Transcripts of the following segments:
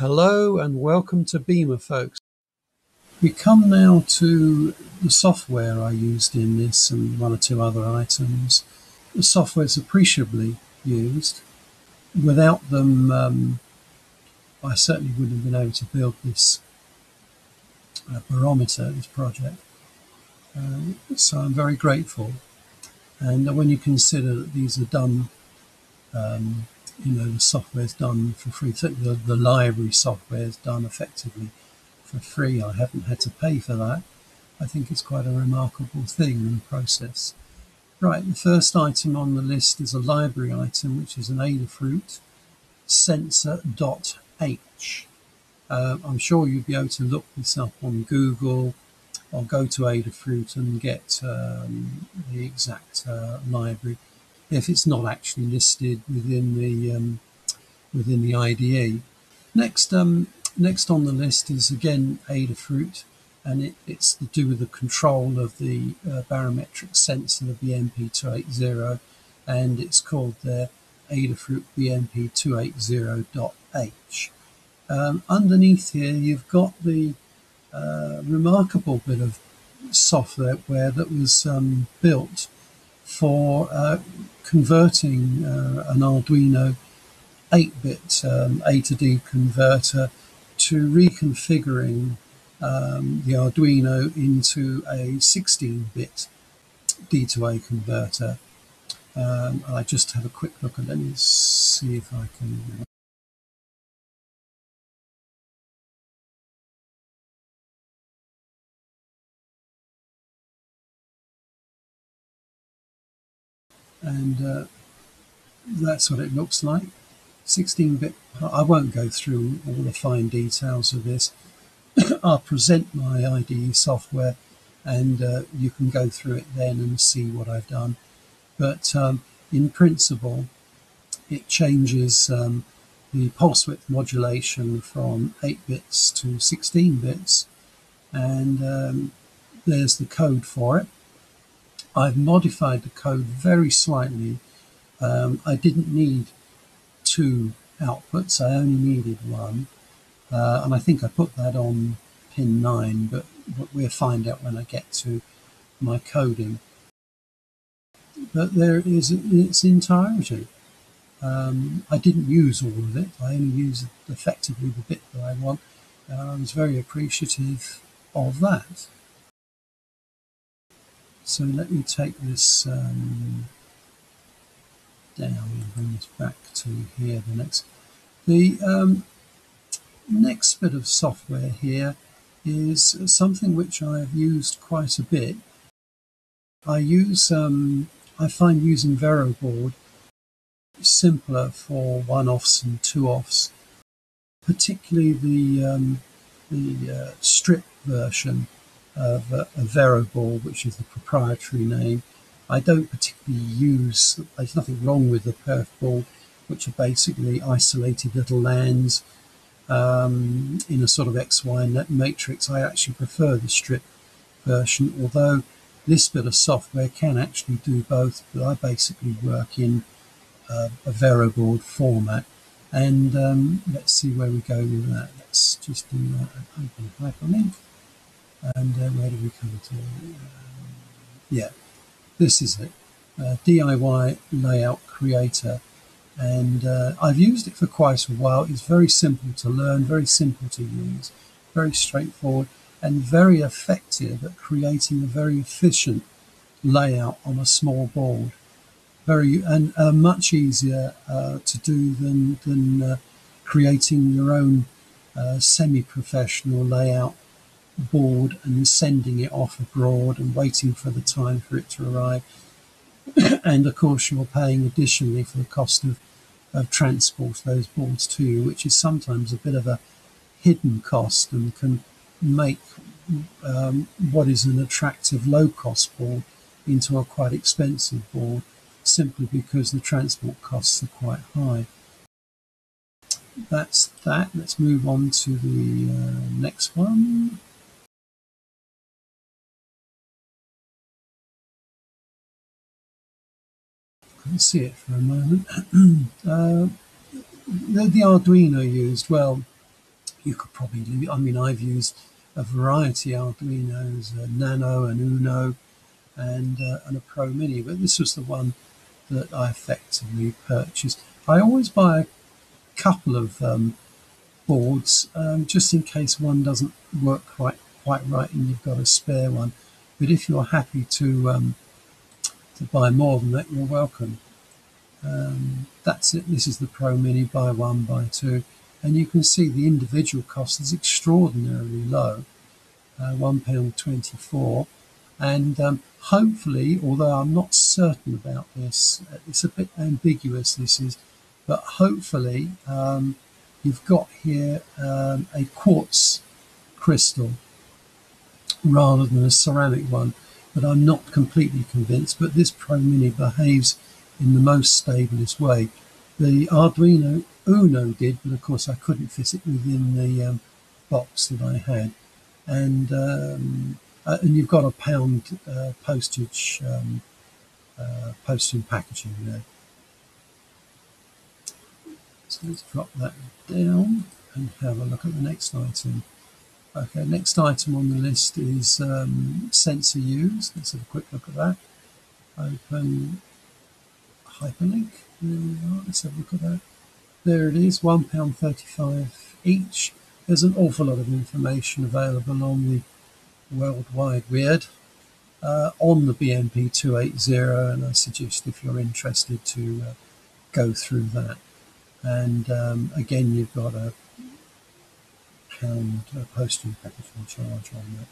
Hello and welcome to Beamer, folks. We come now to the software I used in this and one or two other items. The software is appreciably used. Without them, I certainly wouldn't have been able to build this barometer, this project. So I'm very grateful. And when you consider that these are done, the software is done for free. The library software is done effectively for free. I haven't had to pay for that. I think it's quite a remarkable thing in the process. Right, the first item on the list is a library item, which is an Adafruit sensor.h. I'm sure you'll be able to look this up on Google or go to Adafruit and get the exact library if it's not actually listed within the IDE. Next on the list is again Adafruit, and it's to do with the control of the barometric sensor, the BMP280, and it's called the Adafruit BMP280.h. Underneath here you've got the remarkable bit of software that was built for converting an Arduino 8-bit A to D converter to reconfiguring the Arduino into a 16-bit D to A converter. I just have a quick look and let me see if I can... And that's what it looks like, 16-bit. I won't go through all the fine details of this. I'll present my IDE software and you can go through it then and see what I've done. But in principle, it changes the pulse width modulation from 8 bits to 16 bits. And there's the code for it. I've modified the code very slightly. I didn't need two outputs, I only needed one. And I think I put that on pin 9, but we'll find out when I get to my coding. But there it is in its entirety. I didn't use all of it, I only used effectively the bit that I want. And I was very appreciative of that. So let me take this down and bring this back to here. The next bit of software here is something which I've used quite a bit. I find using Veroboard simpler for one-offs and two-offs, particularly the strip version of Veroboard, which is the proprietary name. I don't particularly use, there's nothing wrong with the perf board, which are basically isolated little lands in a sort of XY matrix. I actually prefer the strip version, although this bit of software can actually do both, but I basically work in a Veroboard format. And let's see where we go with that. Let's just do that and open hyperlink. And where do we come to? Yeah, this is it. DIY Layout Creator. And I've used it for quite a while. It's very simple to learn, very simple to use, very straightforward, and very effective at creating a very efficient layout on a small board. Much easier to do than creating your own semi-professional layout board and sending it off abroad and waiting for the time for it to arrive. And of course you're paying additionally for the cost of transport of those boards to you, which is sometimes a bit of a hidden cost and can make what is an attractive low-cost board into a quite expensive board, simply because the transport costs are quite high. That's that. Let's move on to the next one. Let's see it for a moment. The Arduino used, well, you could probably limit. I mean, I've used a variety of Arduinos, a Nano, an Uno, and a Pro Mini, but this was the one that I effectively purchased. I always buy a couple of boards just in case one doesn't work quite right and you've got a spare one. But if you're happy to buy more than that, you're welcome. That's it. This is the Pro Mini, buy one, buy two. And you can see the individual cost is extraordinarily low, £1.24. And hopefully, although I'm not certain about this, it's a bit ambiguous, this is, but hopefully you've got here a quartz crystal rather than a ceramic one. But I'm not completely convinced, but this Pro Mini behaves in the most stablest way. The Arduino Uno did, but of course I couldn't fit it within the box that I had. And you've got a pound postage, posting packaging there. So let's drop that down and have a look at the next item. Okay, next item on the list is sensor use. Let's have a quick look at that. Open hyperlink. There we are. Let's have a look at that. There it is, £1.35 each. There's an awful lot of information available on the World Wide Web on the BMP280, and I suggest if you're interested to go through that. And again, you've got a pound posting packaging charge on that.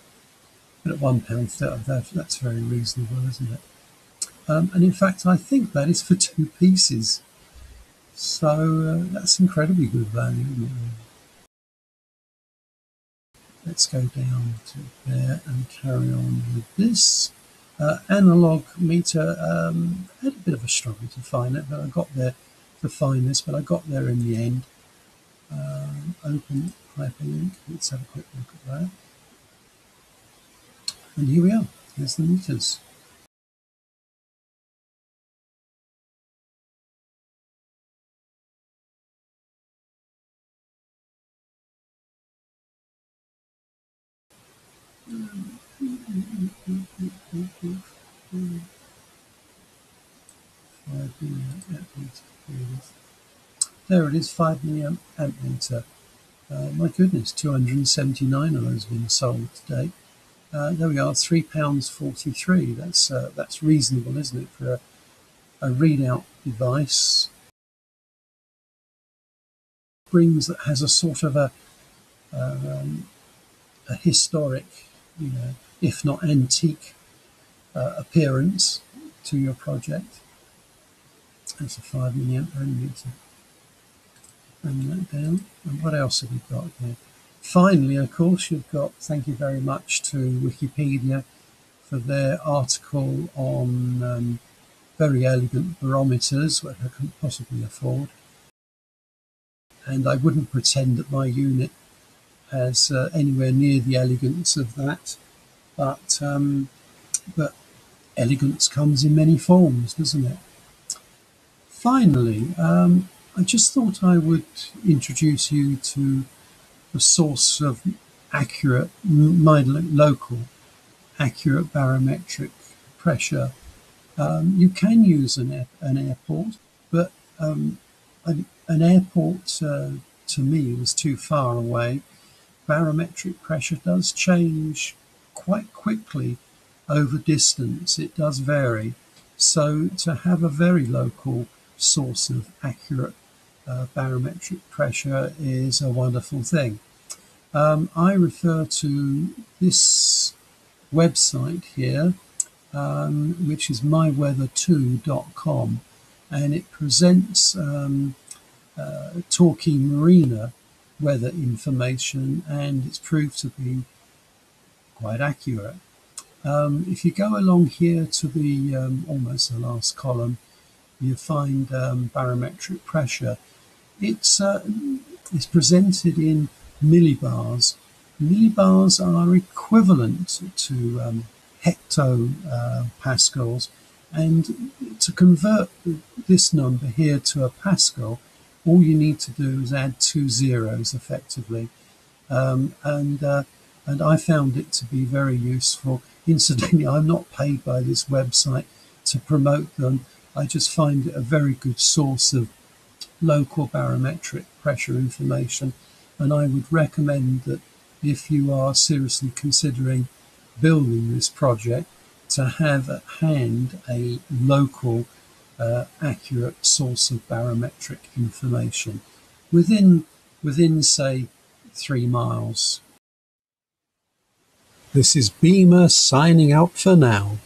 But at £1.30, that's very reasonable, isn't it? And in fact, I think that is for two pieces. So that's incredibly good value, isn't it? Let's go down to there and carry on with this. Analog meter, I had a bit of a struggle to find it, but I got there to find this, but I got there in the end. Open hyperlink, let's have a quick look at that. And here we are, here's the meters. There it is, 5 milliamp amp meter. My goodness, 279 of those have been sold today. There we are, £3.43. That's reasonable, isn't it, for a readout device? Brings that has a sort of a historic, you know, if not antique, appearance to your project. That's a 5 milliamp amp meter. Bring that down. And what else have we got here? Finally, of course, you've got, thank you very much to Wikipedia for their article on very elegant barometers, which I couldn't possibly afford. And I wouldn't pretend that my unit has anywhere near the elegance of that. But elegance comes in many forms, doesn't it? Finally, I just thought I would introduce you to the source of accurate, my local, accurate barometric pressure. You can use an airport, but an airport to me was too far away. Barometric pressure does change quite quickly over distance. It does vary. So to have a very local source of accurate barometric pressure is a wonderful thing. I refer to this website here, which is myweather2.com, and it presents Torquay Marina weather information, and it's proved to be quite accurate. If you go along here to the almost the last column, you find barometric pressure. It's presented in millibars. Millibars are equivalent to hectopascals, and to convert this number here to a pascal, all you need to do is add 2 zeros effectively, and I found it to be very useful. Incidentally, I'm not paid by this website to promote them. I just find it a very good source of local barometric pressure information, and I would recommend that if you are seriously considering building this project, to have at hand a local accurate source of barometric information within say 3 miles. This is Beamer signing out for now.